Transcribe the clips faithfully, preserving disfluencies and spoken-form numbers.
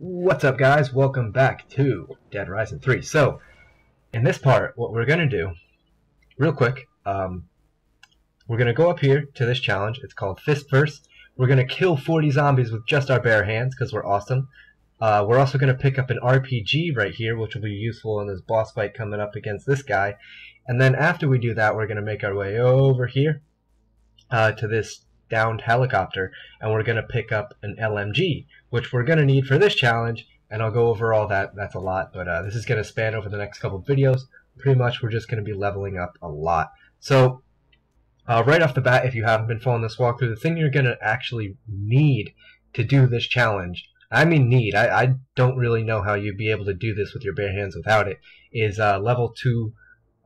What's up, guys? Welcome back to Dead Rising three. So, in this part, what we're going to do, real quick, um, we're going to go up here to this challenge. It's called Fist First. We're going to kill forty zombies with just our bare hands, because we're awesome. Uh, we're also going to pick up an R P G right here, which will be useful in this boss fight coming up against this guy. And then after we do that, we're going to make our way over here uh, to this downed helicopter, and we're going to pick up an L M G, which we're going to need for this challenge, and I'll go over all that. That's a lot, but uh, this is going to span over the next couple videos. Pretty much we're just going to be leveling up a lot. So uh, right off the bat, if you haven't been following this walkthrough, the thing you're going to actually need to do this challenge, I mean need, I, I don't really know how you'd be able to do this with your bare hands without it, is uh, level two,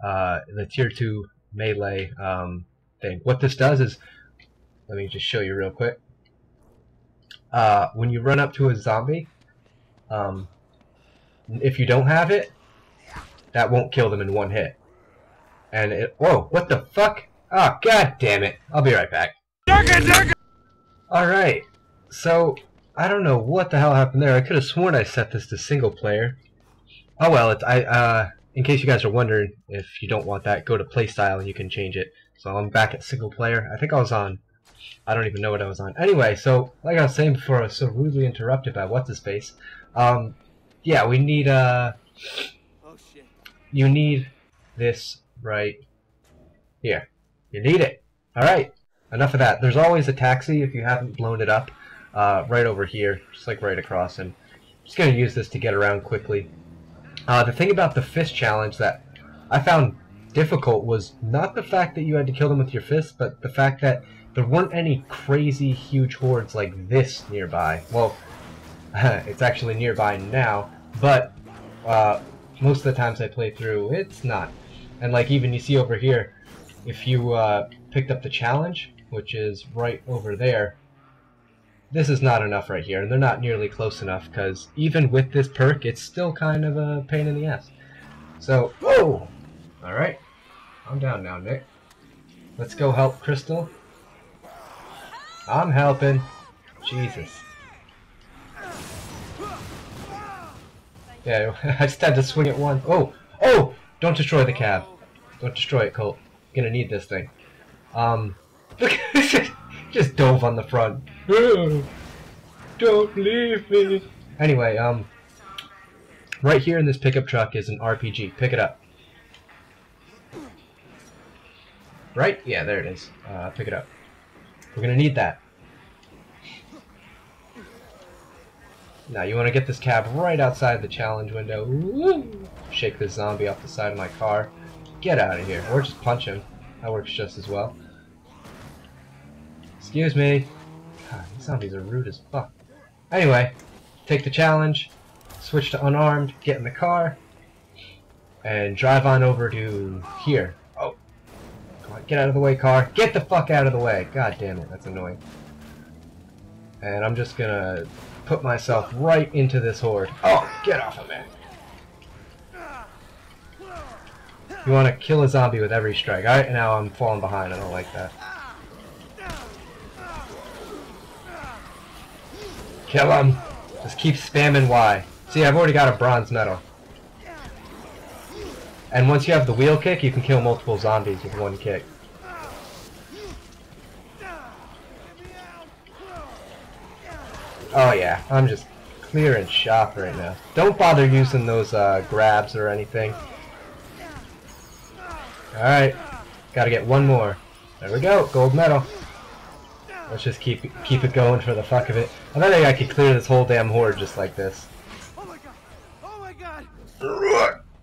uh, the tier two melee um, thing. What this does is, let me just show you real quick. Uh, when you run up to a zombie, um, if you don't have it, that won't kill them in one hit. And it, whoa, what the fuck? Oh, god damn it. I'll be right back. Alright, so I don't know what the hell happened there. I could have sworn I set this to single player. Oh well, it's, I, uh, in case you guys are wondering, if you don't want that, go to playstyle and you can change it. So I'm back at single player. I think I was on, I don't even know what I was on. Anyway, so like I was saying before, I was so rudely interrupted by what's-his-face. Um, yeah, we need, uh, oh, shit. You need this right here. You need it. Alright, enough of that. There's always a taxi, if you haven't blown it up, uh, right over here, just like right across, and I'm just going to use this to get around quickly. Uh, the thing about the fist challenge that I found difficult was not the fact that you had to kill them with your fists, but the fact that there weren't any crazy huge hordes like this nearby. Well, it's actually nearby now, but uh, most of the times I play through, it's not. And like even you see over here, if you uh, picked up the challenge, which is right over there, this is not enough right here, and they're not nearly close enough, because even with this perk, it's still kind of a pain in the ass. So, whoa! Alright, I'm down now, Nick. Let's go help Crystal. I'm helping. Jesus. Yeah, I just had to swing at one. Oh! Oh! Don't destroy the cab. Don't destroy it, Colt. Gonna need this thing. Um, look, just dove on the front. Oh, don't leave me. Anyway, um, right here in this pickup truck is an R P G. Pick it up. Right? Yeah, there it is. Uh, pick it up. We're gonna need that. Now you want to get this cab right outside the challenge window. Woo! Shake this zombie off the side of my car. Get out of here. Or just punch him. That works just as well. Excuse me. God, these zombies are rude as fuck. Anyway, take the challenge, switch to unarmed, get in the car, and drive on over to here. Get out of the way, car. Get the fuck out of the way. God damn it, that's annoying. And I'm just gonna put myself right into this horde. Oh, get off of me. You want to kill a zombie with every strike. Alright, now I'm falling behind. I don't like that. Kill him. Just keep spamming Y. See, I've already got a bronze medal. And once you have the wheel kick, you can kill multiple zombies with one kick. Oh yeah, I'm just clearing shop right now. Don't bother using those uh, grabs or anything. Alright, gotta get one more. There we go, gold medal. Let's just keep keep it going for the fuck of it. I don't think I could clear this whole damn horde just like this. Oh my god, oh my god!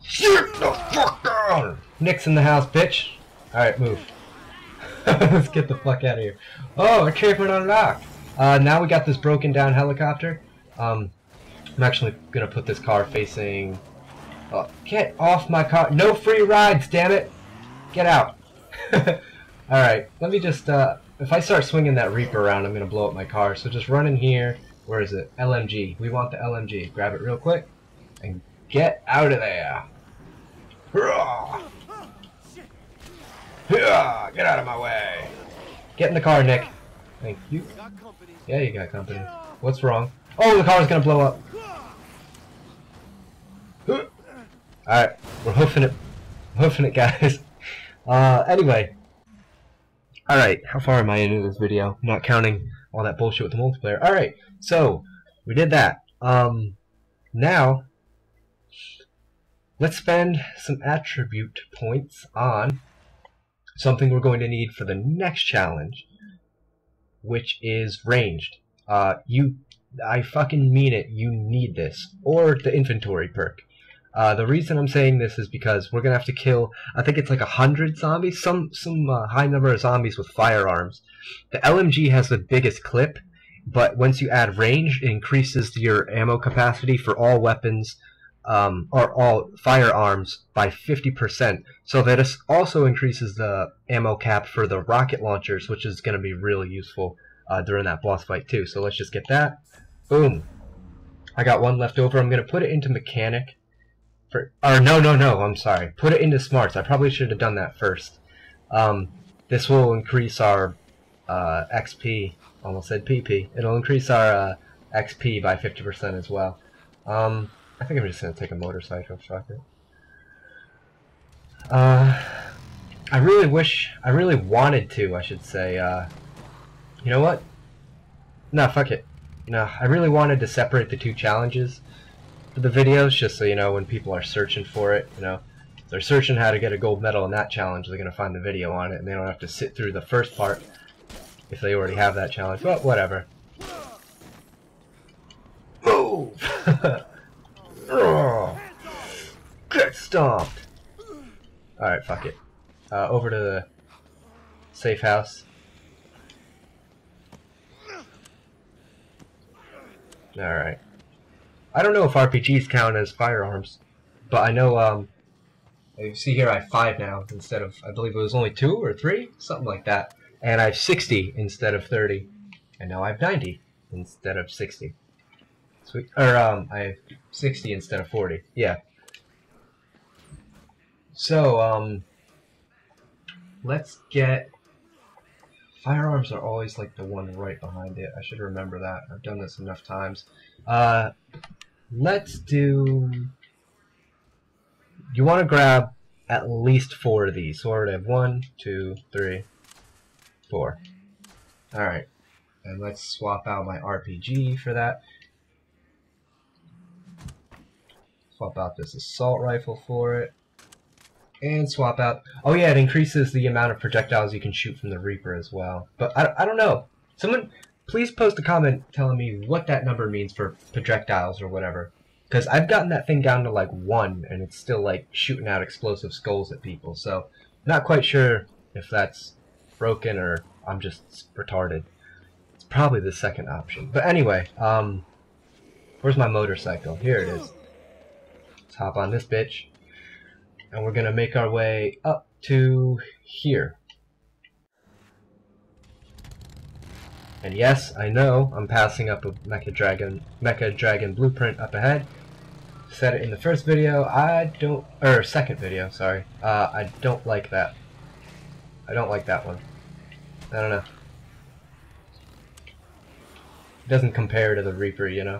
Shoot the fuck down! Nick's in the house, bitch. Alright, move. Let's get the fuck out of here. Oh, achievement unlocked! Uh, now we got this broken down helicopter. Um, I'm actually gonna put this car facing... Oh, get off my car! No free rides, damn it! Get out! Alright, let me just, uh... if I start swinging that Reaper around, I'm gonna blow up my car. So just run in here. Where is it? L M G. We want the L M G. Grab it real quick. And get out of there! Get out of my way! Get in the car, Nick. Thank you. Yeah, you got company. What's wrong? Oh, the car's gonna blow up. Alright, we're hoofing it. We're hoofing it, guys. Uh, anyway. Alright, how far am I into this video? I'm not counting all that bullshit with the multiplayer. Alright, so, we did that. Um, now, let's spend some attribute points on something we're going to need for the next challenge, which is ranged. Uh, you, I fucking mean it, you need this. Or the inventory perk. Uh, the reason I'm saying this is because we're going to have to kill, I think it's like a hundred zombies, some some uh, high number of zombies with firearms. The L M G has the biggest clip, but once you add range, it increases your ammo capacity for all weapons, um, or all firearms by fifty percent. So that also increases the ammo cap for the rocket launchers, which is going to be really useful uh, during that boss fight too. So let's just get that. Boom. I got one left over. I'm going to put it into mechanic. For, or no, no, no, I'm sorry. Put it into smarts. I probably should have done that first. Um, this will increase our uh, X P. Almost said P P. It'll increase our uh, X P by fifty percent as well. Um, I think I'm just going to take a motorcycle. Fuck it. Uh, I really wish... I really wanted to, I should say. Uh, you know what? No, fuck it. No, I really wanted to separate the two challenges for the videos, just so you know, when people are searching for it, you know, if they're searching how to get a gold medal in that challenge, they're gonna find the video on it, and they don't have to sit through the first part if they already have that challenge. But whatever. Move! Oh, get stomped! All right, fuck it. Uh, over to the safe house. All right. I don't know if R P Gs count as firearms, but I know, um, you see here I have five now instead of, I believe it was only two or three, something like that. And I have sixty instead of thirty, and now I have ninety instead of sixty. Sweet. Or, um, I have sixty instead of forty, yeah. So, um, let's get, firearms are always like the one right behind it. I should remember that. I've done this enough times. Uh, Let's do... You want to grab at least four of these. So I already have one, two, three, four. Alright. And let's swap out my R P G for that. Swap out this assault rifle for it. And swap out... Oh yeah, it increases the amount of projectiles you can shoot from the Reaper as well. But I, I don't know. Someone... Please post a comment telling me what that number means for projectiles or whatever. Because I've gotten that thing down to like one, and it's still like shooting out explosive skulls at people. So, not quite sure if that's broken or I'm just retarded. It's probably the second option. But anyway, um, where's my motorcycle? Here it is. Let's hop on this bitch. And we're going to make our way up to here. And yes, I know, I'm passing up a Mecha Dragon, Mecha Dragon blueprint up ahead. Said it in the first video, I don't, or second video, sorry. Uh, I don't like that. I don't like that one. I don't know. It doesn't compare to the Reaper, you know.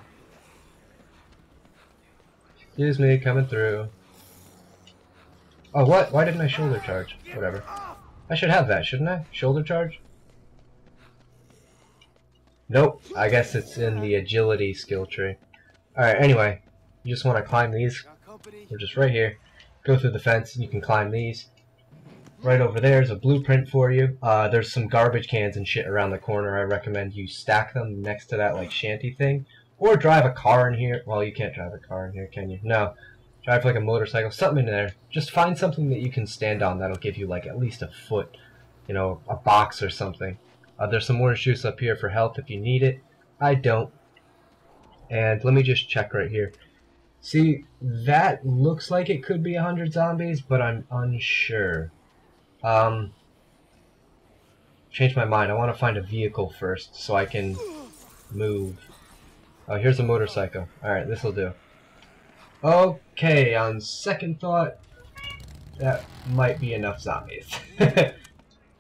Excuse me, coming through. Oh, what? Why didn't I shoulder charge? Whatever. I should have that, shouldn't I? Shoulder charge? Nope, I guess it's in the agility skill tree. Alright, anyway, you just want to climb these. They're just right here. Go through the fence, and you can climb these. Right over there is a blueprint for you. Uh, there's some garbage cans and shit around the corner. I recommend you stack them next to that, like, shanty thing. Or drive a car in here. Well, you can't drive a car in here, can you? No. Drive, like, a motorcycle. Something in there. Just find something that you can stand on that'll give you, like, at least a foot. You know, a box or something. Uh, there's some orange juice up here for health if you need it. I don't. And let me just check right here. See, that looks like it could be a hundred zombies, but I'm unsure. Um, changed my mind. I want to find a vehicle first so I can move. Oh, here's a motorcycle. Alright, this'll do. Okay, on second thought, that might be enough zombies.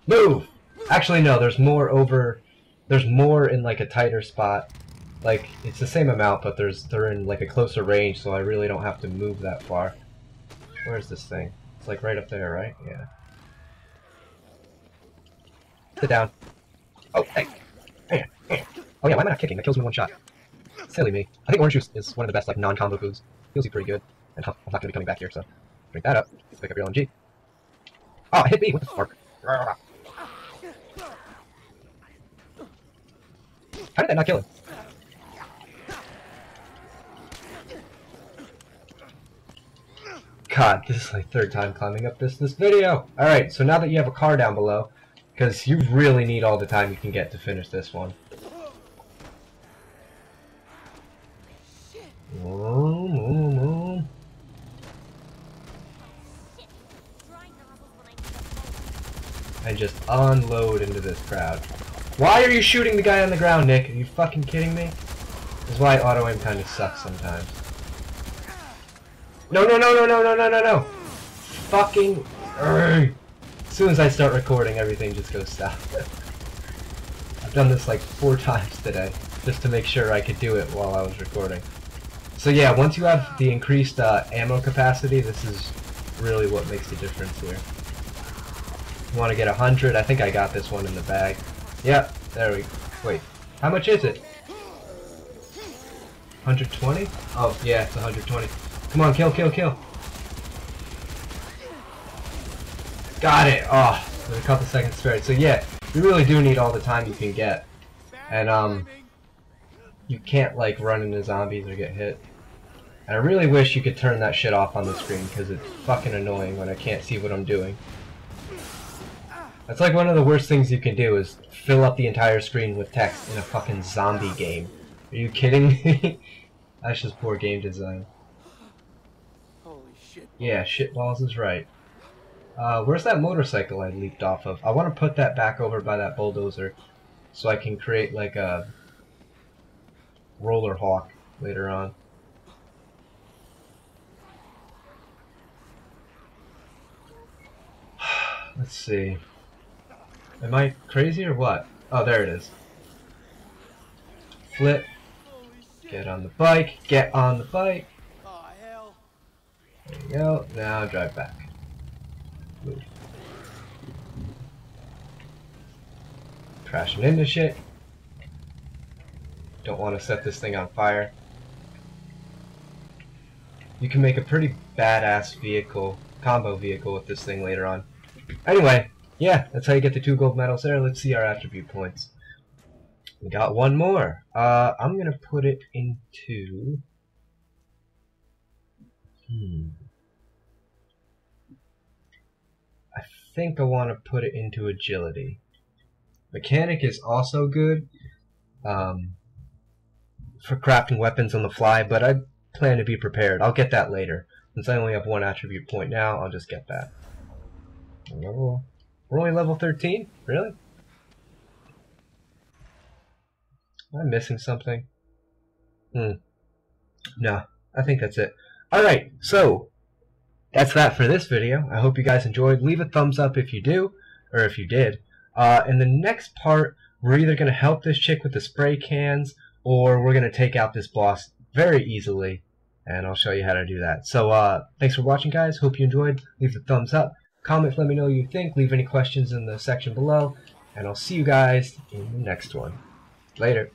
Move! Actually, no, there's more over, there's more in like a tighter spot. Like, it's the same amount, but there's they're in like a closer range, so I really don't have to move that far. Where's this thing? It's like right up there, right? Yeah. Sit down. Oh, hey. Hey, hey. Oh yeah, why am I not kicking? That kills me one shot. Silly me. I think orange juice is one of the best like non-combo foods. Feels you pretty good. And I'm not going to be coming back here, so drink that up. Let's pick up your L M G. Oh, it hit me! What the fuck? How did that not kill him? God, this is like third time climbing up this this video. All right, so now that you have a car down below, because you really need all the time you can get to finish this one. Oh, oh, oh. I just unload into this crowd. Why are you shooting the guy on the ground, Nick? Are you fucking kidding me? This is why auto aim kind of sucks sometimes. No, no, no, no, no, no, no, no, no! Fucking... Urgh. As soon as I start recording, everything just goes south. I've done this like four times today, just to make sure I could do it while I was recording. So yeah, once you have the increased uh, ammo capacity, this is really what makes the difference here. You want to get one hundred, I think I got this one in the bag. Yep, there we go. Wait, how much is it? one hundred twenty? Oh, yeah, it's one hundred twenty. Come on, kill, kill, kill. Got it. Oh, there's a couple seconds spared. So yeah, you really do need all the time you can get. And um, you can't like run into zombies or get hit. And I really wish you could turn that shit off on the screen because it's fucking annoying when I can't see what I'm doing. That's like one of the worst things you can do is fill up the entire screen with text in a fucking zombie game. Are you kidding me? That's just poor game design. Yeah, shitballs is right. Uh, where's that motorcycle I leaped off of? I want to put that back over by that bulldozer so I can create like a roller hawk later on. Let's see. Am I crazy or what? Oh, there it is. Flip. Get on the bike. Get on the bike. There you go, now drive back. Move. Crashing into shit. Don't want to set this thing on fire. You can make a pretty badass vehicle, combo vehicle with this thing later on. Anyway, yeah, that's how you get the two gold medals there. Let's see our attribute points. We got one more. Uh, I'm going to put it into... Hmm. I think I want to put it into agility. Mechanic is also good um, for crafting weapons on the fly, but I plan to be prepared. I'll get that later. Since I only have one attribute point now, I'll just get that. Level. We're only level thirteen? Really? Am I missing something? Hmm. No, I think that's it. Alright, so that's that for this video. I hope you guys enjoyed. Leave a thumbs up if you do, or if you did. Uh, in the next part, we're either going to help this chick with the spray cans, or we're going to take out this boss very easily, and I'll show you how to do that. So uh, thanks for watching, guys. Hope you enjoyed. Leave the thumbs up. Comment, let me know what you think. Leave any questions in the section below, and I'll see you guys in the next one. Later.